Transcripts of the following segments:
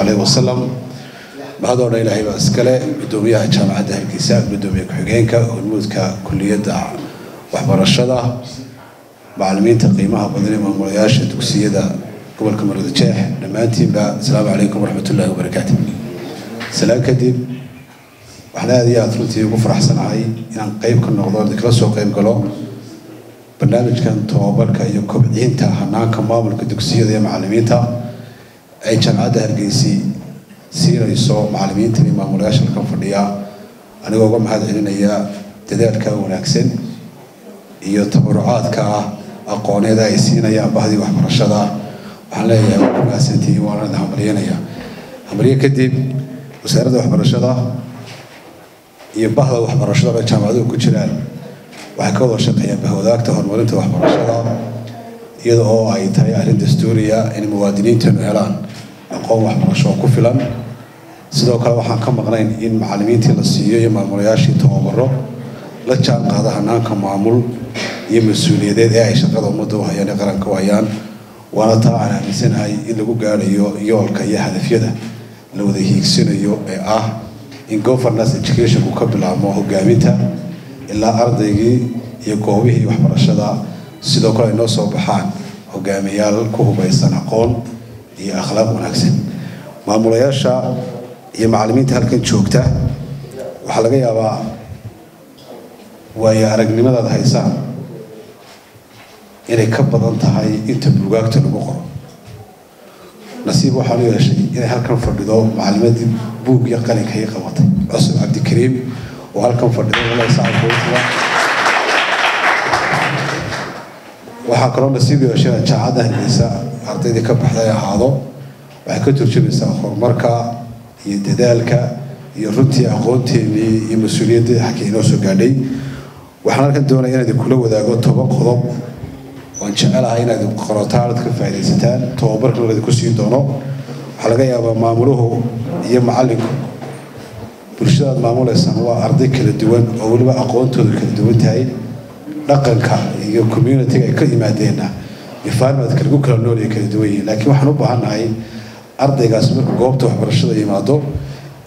الله عليه وسلم بهذا الرئيلة هي مسكلة بدوميها جامعة الكيسان بدوميها كحجينك والموسكا كلية وحبر الشدة معلمين تقييمها بدري من مرياش التوسيدة قبل كم رد شيح لما أنتي السلام عليكم ورحمة الله وبركاته سلام كديب وحنا هذه أثرتي وفرح صناعي يعني قيم كنا غضار ذكرس وقيم قلوا برنامج كان توابرك أيكم عين تاهنا كمامل كدوسيدة معلمين تا أي جامعة الكيسي سيرة يسوع معلمين تري ما مرياش الكفرية أنا وقوم هذا هنا يا تدير كوناكسن يتبرعات كا أقواني ذا يسينا يا بهذه وحمر الشدة وحنا يا مقاسنتي وأنا ذا عمرينا يا عمرية كديب وسيرة ذا وحمر الشدة يبهذا وحمر الشدة بيجام عدو كتشلال وحكوا شقيا بهذاك تهون ولنت وحمر الشدة يدعو أي تاي أهل الدستورية إن مواطنين تنهران أقوم وحمر الشدة كفلان سدوا كلا وحنا كم غنين إن معلمين تلصية يا مرياش يتوابروا لا تجعل هذا هنا كمعمول يمسوني ذي عيش قدر مدوه يعني قرن كويان وأنا طبعا مثل هاي اللي قال يولك هذا في هذا لو ذي يكسر يو إن قفر الناس تشكيش وقبل ما هو جامتها إلا أرضي يقويه وحمر الشدة صدق الله الناس وبحان هو جاميال كهو بيسنا قون هي أخلاق ونكسب ما مرياشة يا معلمين تهلكن شوكته وحلقي أبا ويا رجل ماذا هيسان إني كبر أنت هاي أنت بلوجات البقرة نصيبه حلو شيء إني هالكم فردوا معلومات بوق يقلك هي قوته عصر عبد الكريم وهالكم فردوا الله يسعد بوتنا وحكروا نصيبه أشياء تعاده النساء عرضي كبر حلا هذا وحكتوا شو النساء آخر مركا يددالك يرتدي أقوتي لمسؤولية حكينا سجالي وحنا كنت دونا هنا دكولو وذا قط طبق خضب وإن شاء الله هنا دكقرات عرض كفاية ستان توابرك لو دكوسين دونا حلقة يا بمعمله يمعلك برشاد معمول السنوات أرضك للدوان أول ما أقوانته للدوان تاعي نقل كا الكوميونتي كل ما دينا يفهم أذكر جوكر النوري كدوي لكن وحنا بعنا هاي أرضي قاسمك جوابته برشاد يمعدو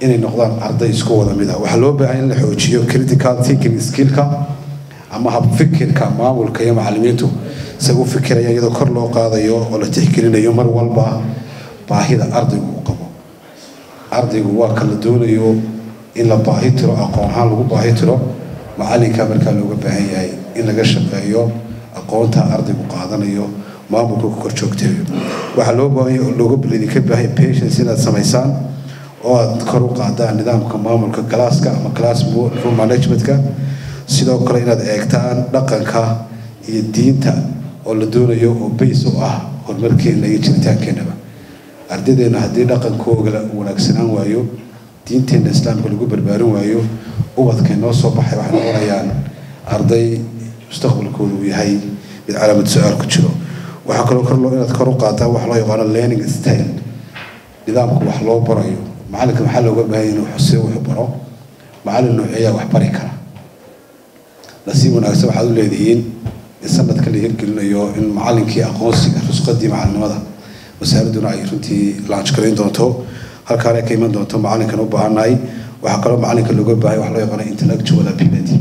إني نقدر أرضي سكوة مذا وحلو بعين الحوشيو كريتيكال تيكين سكيلكا أما هبفكر كمان والكيام علميته سووا فكر يعني إذا كرلو قاضيو ولا تحكينا يوم الوالبا باهيدا أرضي وقبو أرضي وواكل دونيو إلا باهيترو أقوانها لو باهيترو معالي كامل كان لو بهاي إلا قشة بهايو أقوانها أرضي وقاضيو ما بقولك كرشوكتيو وحلو بعين لو بلي كبهاي بيشن سنة سميسان وأذكروا قاعدة النظام كمامل ككلاس كأما كلاس بو روم مانجمنت كا سيدو كلنا دعكتان نقل كا يدين تا والدور يو بيسوا والملكي اللي يجتمع كنبا أرددنا هدي نقل كوجلا ونكسنا ويو دين تين الإسلام كل جبر بارو ويو وقت كنا صباح واحد وريان أرضي مستقبل كله ويهاي بالعلامة سؤال كتشلو وحكروا كلنا أذكروا قاعدة وحلا يقال اللينج ستايل نظامك وحلا برايو معلك محل وجبهين وحسين وحبره معل النوعية وحبريكها نسيبنا أكثر حدود اليدين السنة كلها يمكن إنه إن معلك يأقوس يخصقدي مع النماذج وساردون عيرتي لانش كرين دونتو هالكاري كيمان دونتو معلك نوب عناي وحكروا معلك الوجبهاي وحلا يقنا إنتلكت ولا بيلدي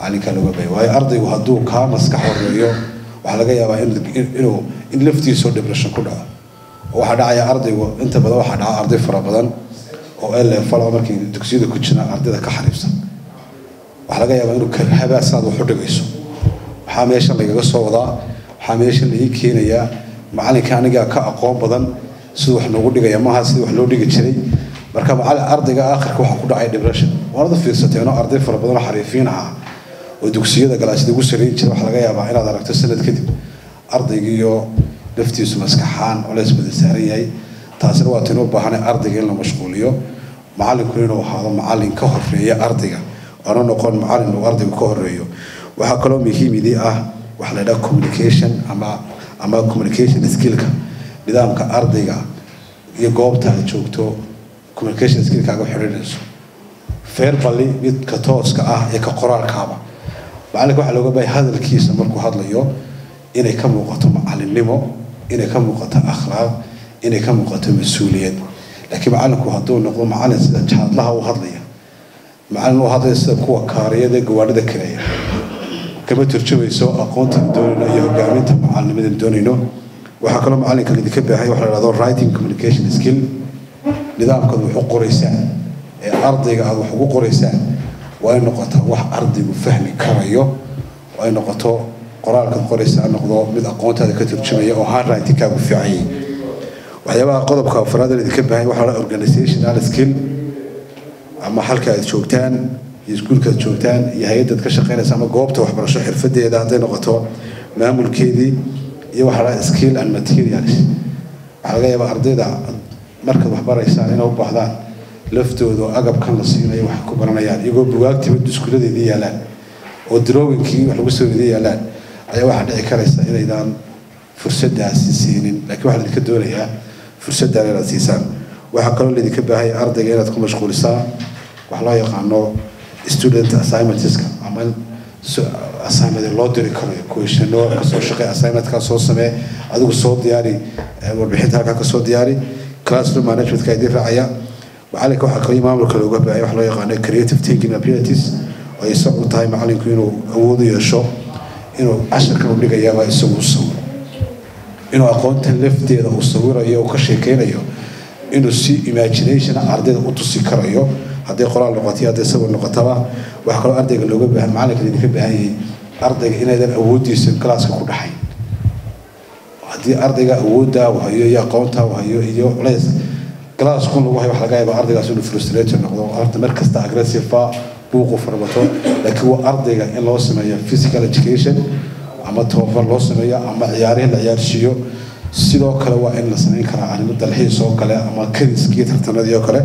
معلك الوجبهاي وهي أرضي وهدوء كامس كحور اليوم وحلا جاي إنه إن لفتي صور دبرشن كلها وحنا عيا أرضي وأنت بدل وحنا أرضي فرا بدل وقال فلان مركي دكسيد كوتشنا أرضي ذاك حريصا وحلاقي يا بنو كهرباء صاد وحرق يسوع حاميش اللي جالس وضع حاميش اللي يكين يا معلي كان جا كأقوام بدل سووا حنا قلنا يا ما هسووا حنا قلنا كشري مركب على أرضي جا آخر كوح قلنا عيد برشة وأرض في سطحنا أرضي فرا بدل حريفينها ودكسيد ذاك لاشدي وسرين كده حلاقي يا بعيرة ذاك تسند كده أرضي جيو لفتي سمسكحان ولا سبدي سريعي تاسر واتنو بحنا أرضي لنا مشغوليو معلن كلنا وحاضر معلن كهر فيها أرضي أنا نقول معلن وأرضي كهر فيها وحكلهم يهمي ذي وحنا دا communication أما communication skill كا نظام كأرضي يجاوب تاجوك تو communication skill كا جوحرينس فير بالي بيت كتوس يكقرار كابا معلك وحنا لو جاي هذا الكيس نمركو هذا اليوم إني كم وقت معلن ليمو إني كم وقت أخلاق إني كم قتم مسؤولية لكن معلكوا هذول نقول معلن شهد لها وهضلية معلن وهذا يسبقوا كارية ده قواعد كريه كم ترجمة يسوق أقوت بدون يهجمين معلن من بدونه وحكلوا معلن كان يذكر بهاي وحنا هذول رايتين كوميونيكيشن سكيل نظام كانوا حقوق رئيسان أرضي كانوا حقوق رئيسان وأي نقطة واحد أرضي وفهم كريه وأي نقطة قرار كان قريسان نقضوا من أقوت هذا كترجمة وهذا رايتين كانوا في عين وحيبقى قضب كافراد اللي ذكبها هي وحلا أورجانيزيشن على سكيل أما حلقة الشوكتان يسكون كالشوكتان يهيد تكشقين سامة جوبته وحبر شحر فدي إذا عندنا غطاء ما ملكيدي يوحلا سكيل عن ماتيريالش على جايبة أرضي ده مركب وحبر يساعدنا وبحضان لفته ودو أجاب كان لصينا يوحكوا برنا يعني يقول بوقت بدو سكولة دي يلان ودروين كي وحلو سوي دي يلان أي واحد يكرس إذا إذا فرصة ده سنين لكن واحد يكدور إياه فرصة على الأساسان وحقلوا اللي ذكبها هي أرض جيلة تكون مشغول ساعة وحلا يقعنوا student assignment تسكن عمل assignment اللودري كوي شنو كسر شقي assignment كسر سماء أدوك صوت دياري وربحت هكذا كسر دياري class room management كيدير رعاية وعليك وحقلوا ما عملوا كلوا جبها وحلا يقعنوا creative thinking abilities ويسقوا تايم عليك إنه أوضي الشو إنه عشر كانوا بيجي يلا يسووا الصور إنه أقول تلفت إذا أصور أيه وكشكين أيه إنه سي imagination عرض أتوسكر أيه هذا قرآن لغتي هذا سبب لغتها وحكوا أرضك اللي جبها معلك اللي جبها هي أرضك إن هذا أودي يصير كلاس كل حين هذه أرضك أودا وهي يا قوتها وهي إيوه ليس كلاس كله وهي وحلاقي بأرضك أصله فرستريشن نقدر أرض مركز تأجرسي فا بوقف فربطه لكن هو أرضك إن لازم هي physical education أما توفر لوسنا يا أما عيارين العيار شيو سيدو كلا وإن لسنين كلا عالم الدلحين سو كلا أما كريس كيت حتنا ديو كلا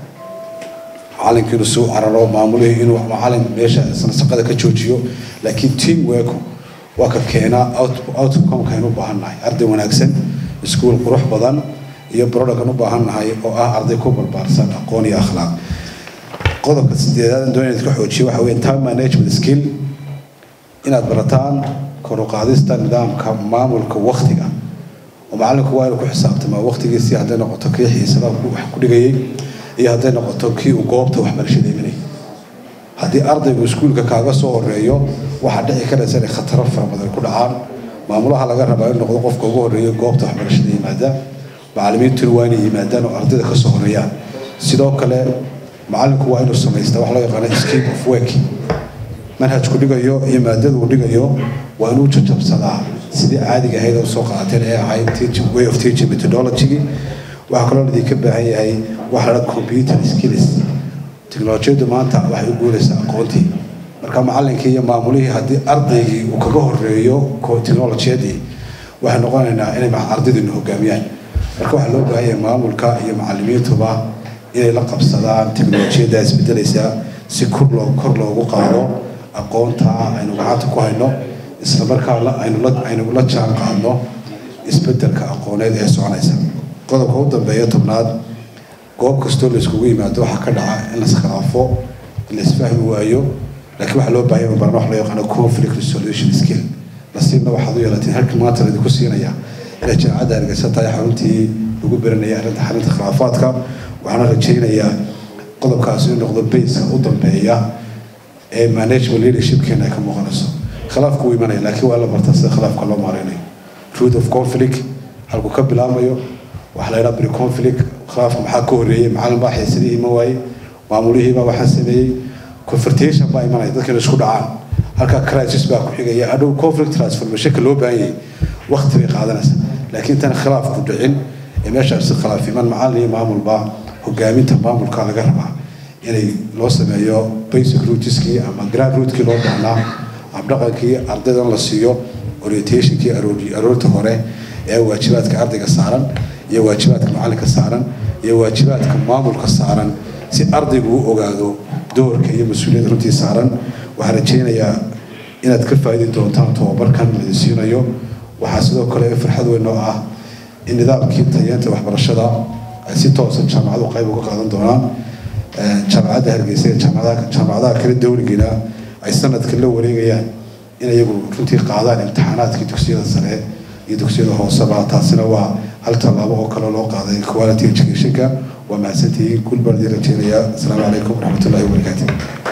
عالم كل سوء عرّو معموله إنه معالم ماشى سنسقط كتشوتيو لكن تيم وياكو وقف كينا أوت كم كانوا بحناي أرضي وناكسن سكول قروح بدن يبرر كانوا بحناي أو أرضي كبر بارسان أقواني أخلاق قدر كتسديدان دون يذكروا شيء وحوي تام مانجمنت سكيل إن أفرتان كروقاديستا نظام كمامول كوقتيجا ومعلك وائل كحسابته ما وقتيجي سيادة نقطة كي حسابه كل جاي يهادة نقطة كي وجابته وحمل شديد مني هذه أرض بسكول ككعبس والريو وحدة كذا سنة خطر في رمضان كل عام معمولها على جرب بعدين نقطة قف كوجو الريو جابته وحمل شديد مادة معلمين تلواني مادة وأرض ذاك الصهريان سيدو كلا معلك وائل السميست وحلا يقرأ سكيب فوكي منهج كل جايو يمادد كل جايو وأنو تجرب صلاة سدي عادي كهيدا وسوق عتير عايم تيجي way of teaching methodology وحكلوا لي كبه هي وحلا computer skills تكنولوجيا دمان تاع واحد يقول سأقولتي مركب معلن كي معموليه هذه أرضي وكجهر ريو كتكنولوجيا دي واحد نقولنا أنا مع أرضي إنه جميع مركب حلو هي معمول كا هي معلمين تبع إلى لقب صلاة تكنولوجيا داس بدرسها سكرلو وقارو أقوانتها أنو قعدت كهينو استمر كلا أنو لا تشان كهينو استبدل كأقوانه ده سؤال إسم قدر كود بيت بناد قاب كستول سكوي ما توه حكنا إن سخافه اللي سفهم وعيو لكن وحلو بعيم برناح ليو أنا conflict resolution skill نصيبنا وحضوية لكن هالك ما ترى دكوسينا يا إذا كان عدا الجسد طايح حنتي وجبرنا يا رد حنت خرافاتك وحنا رجينا يا قدر كاسين نقدر بيس قدر بيا مانجمنت ليدرشيب كنا كمغنص خلاف قوي مني لكن ولا مرتص خلاف كله ماريني truth of conflict هل بكب الأمر وحلا ربي conflict خلاف محاكوه ريه معلم باحي سريه مواي معموليه ما بحسنيه confrontation باي مني ذكر شغل عام هل كcrisis باكو حاجة يا أدو conflict transfer بشكل لو بعيني وقت ريق هذا ناس لكن تنا خلاف كدعين إمشى بس خلاف في من معلم معمول با هو جامين تبامل كله جربه يعني لازم يا basic route كي أما grand route كي لازم أنا أبدأ كي أرضنا لسيو orientation كي أرود تهرة يواجهات كأرض كسران يواجهات كمعلك كسران يواجهات كمامول كسران سيد أرضيكو أقعدوا دور كي مسؤولين رنتي سارن وحرجينا يا إن أتكفى إذا توتان توبر كان للسينا يوم وحاسدوا كل فرحة وإنه إن ذا أكيد تيانت وحبر الشدا سيد توصل جامعة وقايبو قاعدين دونا جامعة هالجيسير جامعة كل الدول جينا أيسنا تكلوا وريجيا إن يجوا رنتي قاعدين امتحانات كي تكسير السنة يدكسير هو 17 سنة وهل تلعبوا كل لوقا قاعدين كواليتي وشكل شكا ومعساتي كل برد يرجع السلام عليكم ورحمة الله وبركاته.